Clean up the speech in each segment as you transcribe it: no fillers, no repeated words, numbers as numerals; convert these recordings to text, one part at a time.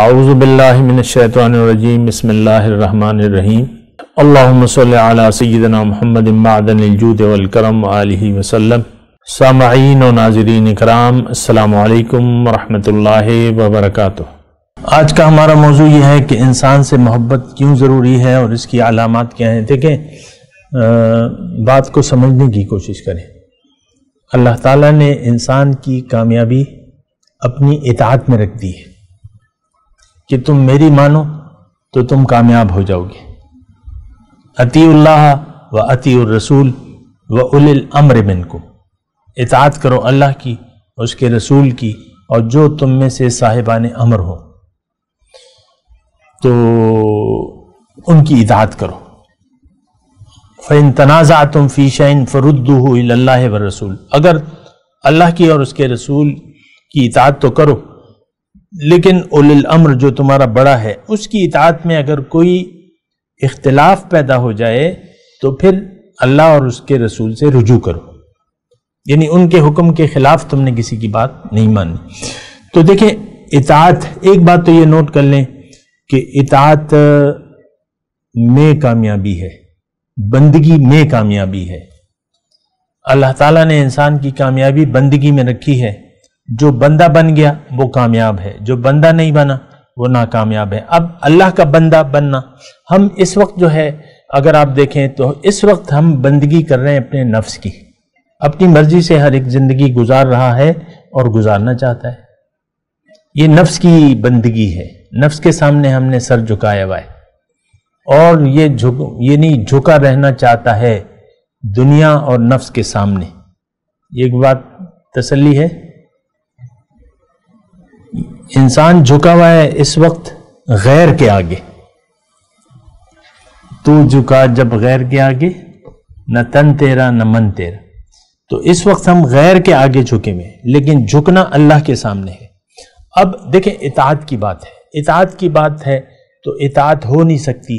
औज़ु बिल्लाहि मिनश शैतानिर रजीम बिस्मिल्लाहिर रहमानिर रहीम अल्लाहुम्मा सल्लि अला सय्यिदिना मुहम्मदिन मअदनिल जूद वल करम आलिहि वसल्लम। सामईन व नाज़रीन इकराम, अस्सलामु अलैकुम व रहमतुल्लाहि व बरकातुहू। आज का हमारा मौजू यह है कि इंसान से मोहब्बत क्यों ज़रूरी है और इसकी अलामत क्या हैं। देखें, बात को समझने की कोशिश करें। अल्लाह ताला ने इंसान की कामयाबी अपनी इताअत में रख दी है कि तुम मेरी मानो तो तुम कामयाब हो जाओगे। अतीउल्लाह व अतीउर रसूल व उलिल अम्र मिनकुम, इताअत करो अल्लाह की, उसके रसूल की और जो तुम में से साहिबान अमर हो तो उनकी इताअत करो। फ़इन तनाज़अतुम फ़ी शैइन फ़रुद्दूहु इलल्लाहि व रसूल, अगर अल्लाह की और उसके रसूल की इताअत तो करो, लेकिन उलिल अम्र जो तुम्हारा बड़ा है उसकी इताअत में अगर कोई इख्तिलाफ पैदा हो जाए तो फिर अल्लाह और उसके रसूल से रुजू करो, यानी उनके हुक्म के ख़िलाफ़ तुमने किसी की बात नहीं मानी। तो देखें, इताअत, एक बात तो ये नोट कर लें कि इताअत में कामयाबी है, बंदगी में कामयाबी है। अल्लाह ताला ने इंसान की कामयाबी बंदगी में रखी है। जो बंदा बन गया वो कामयाब है, जो बंदा नहीं बना वो नाकामयाब है। अब अल्लाह का बंदा बनना, हम इस वक्त जो है अगर आप देखें तो इस वक्त हम बंदगी कर रहे हैं अपने नफ्स की, अपनी मर्जी से हर एक ज़िंदगी गुजार रहा है और गुजारना चाहता है। ये नफ्स की बंदगी है, नफ्स के सामने हमने सर झुकाया हुआ है और ये नहीं झुका रहना चाहता है दुनिया और नफ्स के सामने। ये एक बात तसल्ली है, इंसान झुका हुआ है इस वक्त गैर के आगे। तू झुका जब गैर के आगे, न तन तेरा न मन तेरा। तो इस वक्त हम गैर के आगे झुके हुए, लेकिन झुकना अल्लाह के सामने है। अब देखें, इताअत की बात है, इताअत की बात है तो इताअत हो नहीं सकती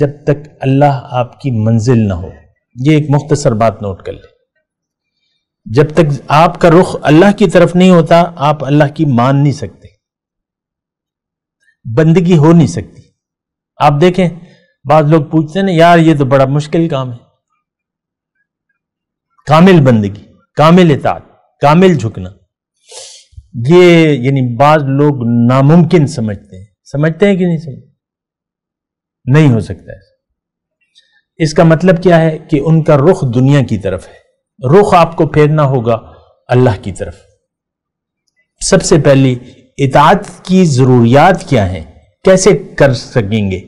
जब तक अल्लाह आपकी मंजिल ना हो। ये एक मुख्तसर बात नोट कर ले। जब तक आपका रुख अल्लाह की तरफ नहीं होता आप अल्लाह की मान नहीं सकते, बंदगी हो नहीं सकती। आप देखें, बाद लोग पूछते हैं ना, यार ये तो बड़ा मुश्किल काम है। कामिल बंदगी, कामिल इताअत, कामिल झुकना, ये यानी बाद लोग नामुमकिन समझते हैं। समझते हैं कि नहीं समझते? नहीं हो सकता है। इसका मतलब क्या है कि उनका रुख दुनिया की तरफ है। रुख आपको फेरना होगा अल्लाह की तरफ। सबसे पहली इताअत की ज़रूरियात क्या हैं, कैसे कर सकेंगे,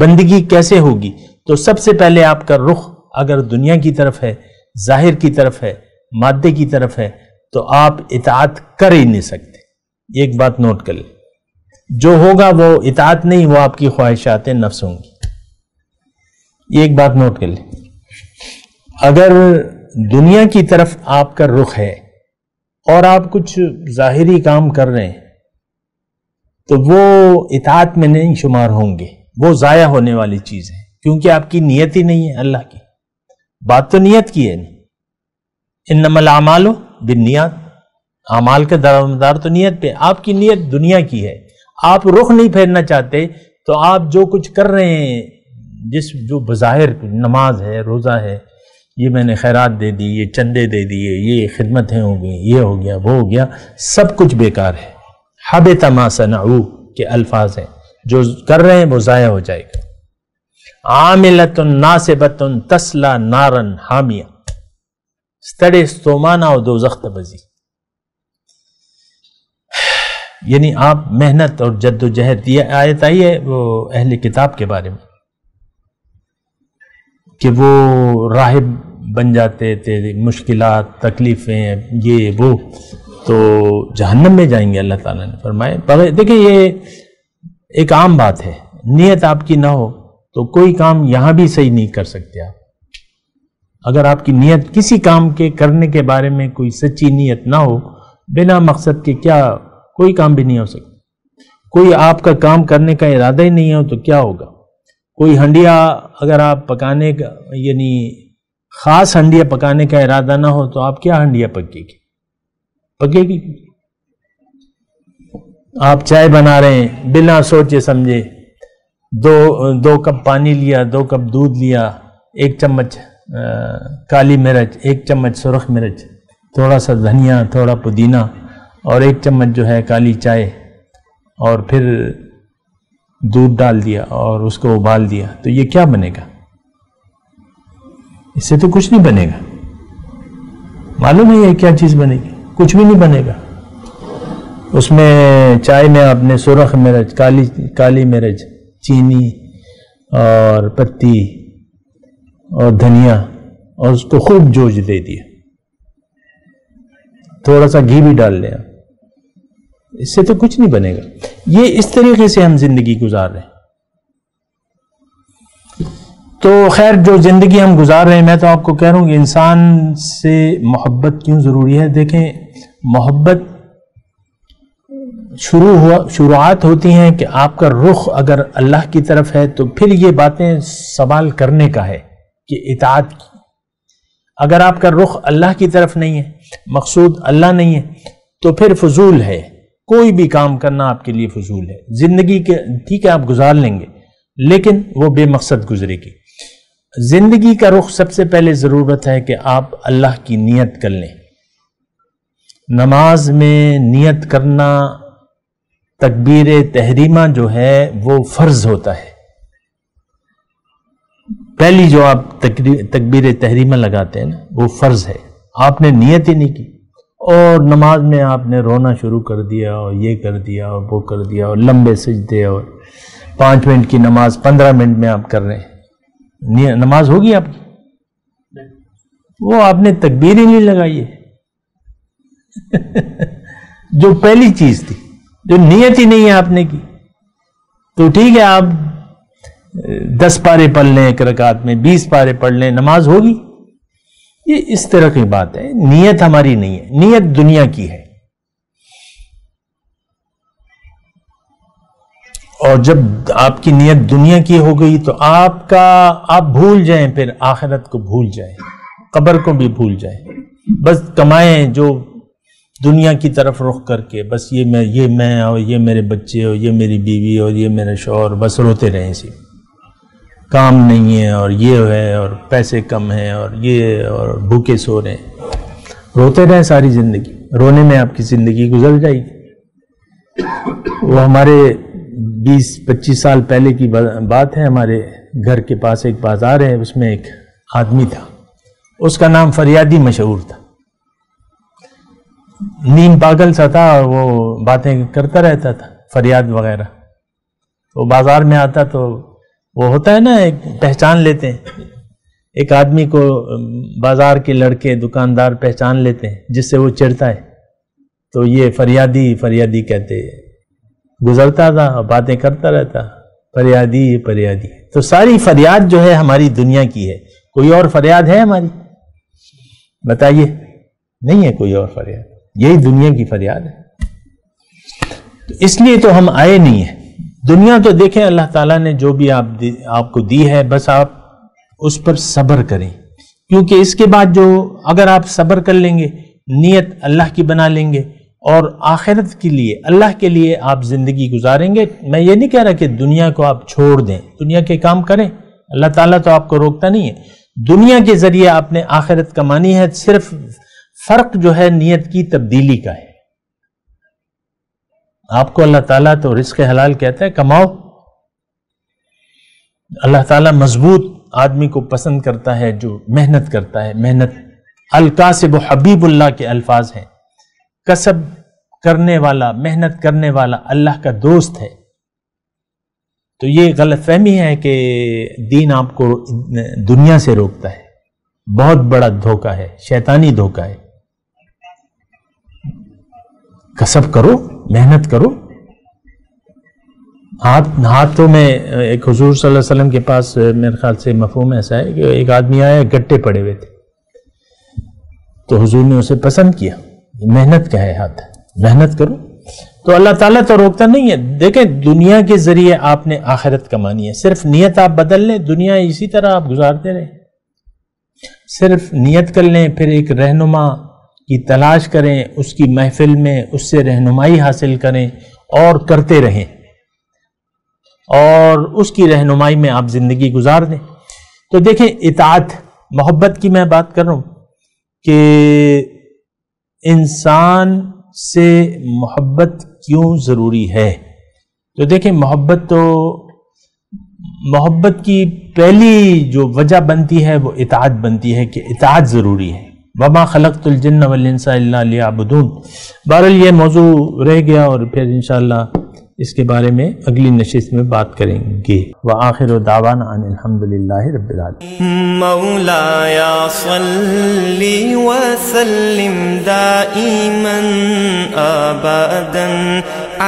बंदगी कैसे होगी? तो सबसे पहले आपका रुख अगर दुनिया की तरफ है, जाहिर की तरफ है, मादे की तरफ है, तो आप इताअत कर ही नहीं सकते। एक बात नोट कर ले, जो होगा वो इताअत नहीं, वो आपकी ख्वाहिशात नफ्स होंगी। एक बात नोट कर ले, अगर दुनिया की तरफ आपका रुख है और आप कुछ जाहिरी काम कर रहे हैं तो वो इताअत में नहीं शुमार होंगे, वो ज़ाया होने वाली चीज़ है, क्योंकि आपकी नीयत ही नहीं है अल्लाह की। बात तो नीयत की है ना, इन्नमल आमालो बिन्नियात, आमाल का दारोमदार तो नीयत पे। आपकी नीयत दुनिया की है, आप रुख नहीं फेरना चाहते तो आप जो कुछ कर रहे हैं, जिस जो बज़ाहिर नमाज है, रोज़ा है, ये मैंने खैरात दे दी, ये चंदे दे दिए, ये खिदमतें हो गई, ये हो गया, वो हो गया, सब कुछ बेकार है। हबत मा सनऊ के अल्फाज हैं, जो कर रहे हैं वो ज़ाया हो जाएगा। आमिलतुन नासिबतुन तस्ला नारन हामिया स्तड़े स्तोमाना और दोज़ख तबज़ी, यानी आप मेहनत और जद्दोजहद। ये आयत आई है वो अहले किताब के बारे में कि वो राहिब बन जाते थे, मुश्किलात, तकलीफ़ें, ये वो, तो जहन्नम में जाएंगे। अल्लाह ताला ने फरमाए बगैर। देखिए, ये एक आम बात है, नीयत आपकी ना हो तो कोई काम यहाँ भी सही नहीं कर सकते आप। अगर आपकी नीयत किसी काम के करने के बारे में कोई सच्ची नीयत ना हो, बिना मकसद के क्या कोई काम भी नहीं हो सकता। कोई आपका काम करने का इरादा ही नहीं हो तो क्या होगा। कोई हंडिया अगर आप पकाने का, यानी ख़ास हंडिया पकाने का इरादा ना हो तो आप क्या हंडिया पकेगी? आप चाय बना रहे हैं, बिना सोचे समझे दो कप पानी लिया, 2 कप दूध लिया, 1 चम्मच काली मिर्च, 1 चम्मच सुरख मिर्च, थोड़ा सा धनिया, थोड़ा पुदीना और 1 चम्मच जो है काली चाय, और फिर दूध डाल दिया और उसको उबाल दिया, तो ये क्या बनेगा? इससे तो कुछ नहीं बनेगा। मालूम है ये क्या चीज़ बनेगी? कुछ भी नहीं बनेगा। उसमें चाय में आपने सुरख मिर्च, काली मिर्च, चीनी और पत्ती और धनिया और उसको खूब जोश दे दिया, थोड़ा सा घी भी डाल लिया, इससे तो कुछ नहीं बनेगा। ये इस तरीके से हम जिंदगी गुजार रहे हैं। तो खैर जो जिंदगी हम गुजार रहे हैं, मैं तो आपको कह रहा हूँ इंसान से मोहब्बत क्यों ज़रूरी है। देखें, मोहब्बत शुरुआत होती हैं कि आपका रुख अगर अल्लाह की तरफ है तो फिर ये बातें सवाल करने का है कि इताअत की। अगर आपका रुख अल्लाह की तरफ नहीं है, मकसूद अल्लाह नहीं है, तो फिर फजूल है, कोई भी काम करना आपके लिए फजूल है। ज़िंदगी के ठीक है आप गुजार लेंगे, लेकिन वो बेमकसद गुजरेगी। ज़िंदगी का रुख सबसे पहले ज़रूरत है कि आप अल्लाह की नीयत कर लें। नमाज में नीयत करना, तकबीर तहरीमा जो है वो फ़र्ज होता है। पहली जो आप तकबीर तहरीमा लगाते हैं ना, वो फ़र्ज़ है। आपने नीयत ही नहीं की और नमाज में आपने रोना शुरू कर दिया और ये कर दिया और वो कर दिया और लंबे सजदे, और 5 मिनट की नमाज 15 मिनट में आप कर रहे हैं, नमाज होगी आपकी? वो आपने तकबीर ही नहीं लगाई है जो पहली चीज़ थी, जो नीयत ही नहीं है आपने की। तो ठीक है आप 10 पारे पढ़ लें एक रकात में, 20 पारे पढ़ लें, नमाज होगी? ये इस तरह की बात है, नीयत हमारी नहीं है। नीयत दुनिया की है, और जब आपकी नीयत दुनिया की हो गई तो आप भूल जाएं, फिर आखिरत को भूल जाएं, कब्र को भी भूल जाएं, बस कमाएं जो दुनिया की तरफ रुख करके, बस ये मैं और ये मेरे बच्चे और ये मेरी बीवी और ये मेरा शौहर, बस रोते रहें। सिर्फ काम नहीं है और ये है और पैसे कम हैं और ये, और भूखे सो रहे हैं, रोते रहें सारी ज़िंदगी। रोने में आपकी ज़िंदगी गुजर जाएगी। वो हमारे 20-25 साल पहले की बात है। हमारे घर के पास एक बाज़ार है, उसमें एक आदमी था, उसका नाम फरियादी मशहूर था। नीम पागल सा था और वो बातें करता रहता था, फरियाद वगैरह। वो बाज़ार में आता तो वो होता है ना, एक पहचान लेते हैं, एक आदमी को बाज़ार के लड़के दुकानदार पहचान लेते हैं जिससे वो चिढ़ता है, तो ये फरियादी कहते गुजरता था और बातें करता रहता, फरियादी। तो सारी फरियाद जो है हमारी दुनिया की है। कोई और फरियाद है हमारी? बताइए, नहीं है कोई और फरियाद, यही दुनिया की फरियाद है। तो इसलिए तो हम आए नहीं है। दुनिया तो देखें, अल्लाह ताला ने जो भी आपको दी है, बस आप उस पर सब्र करें, क्योंकि इसके बाद जो, अगर आप सब्र कर लेंगे, नीयत अल्लाह की बना लेंगे और आखिरत के लिए, अल्लाह के लिए आप ज़िंदगी गुजारेंगे। मैं ये नहीं कह रहा कि दुनिया को आप छोड़ दें, दुनिया के काम करें, अल्लाह ताला तो आपको रोकता नहीं है। दुनिया के ज़रिए आपने आखिरत कमानी है, सिर्फ फ़र्क जो है नीयत की तब्दीली का है। आपको अल्लाह ताला तो रिस्क हलाल कहता है, कमाओ। अल्लाह ताला मजबूत आदमी को पसंद करता है जो मेहनत करता है। मेहनत, अलकासिब हबीबुल्लाह के अल्फाज हैं। कसब करने वाला, मेहनत करने वाला अल्लाह का दोस्त है। तो ये गलतफहमी है कि दीन आपको दुनिया से रोकता है, बहुत बड़ा धोखा है, शैतानी धोखा है। कसब करो, मेहनत करो। हाथों में, एक हुजूर सल्लल्लाहु अलैहि वसल्लम के पास मेरे ख्याल से मफहूम ऐसा है कि एक आदमी आया, गट्टे पड़े हुए थे, तो हुजूर ने उसे पसंद किया। मेहनत का है हाथ, मेहनत करो। तो अल्लाह ताला तो रोकता नहीं है। देखें, दुनिया के जरिए आपने आखिरत कमानी है, सिर्फ नीयत आप बदल लें, दुनिया इसी तरह आप गुजारते रहें। सिर्फ नीयत कर लें, फिर एक रहनुमा की तलाश करें, उसकी महफिल में उससे रहनुमाई हासिल करें और करते रहें और उसकी रहनुमाई में आप ज़िंदगी गुजार दें। तो देखें, इताअत मोहब्बत की मैं बात कर रहा हूँ कि इंसान से मोहब्बत क्यों ज़रूरी है। तो देखें, मोहब्बत की पहली जो वजह बनती है वो इताअत बनती है कि इताअत ज़रूरी है। वमा खलक़तुल जिन्न वल इंसा इल्ला लियअबुदून। बहरहाल ये मौजू रह गया और फिर इंशाअल्लाह इसके बारे में अगली नशिस्त में बात करेंगे। व आखिर दावाना अनिल हम्दुलिल्लाहि रब्बिल आलमीन। मौलाया सल्ली व सल्लिम दाइमन अबदन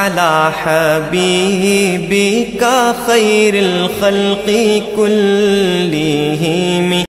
अला हबीबिका खैरिल खल्क़ि कुल्लिहिम।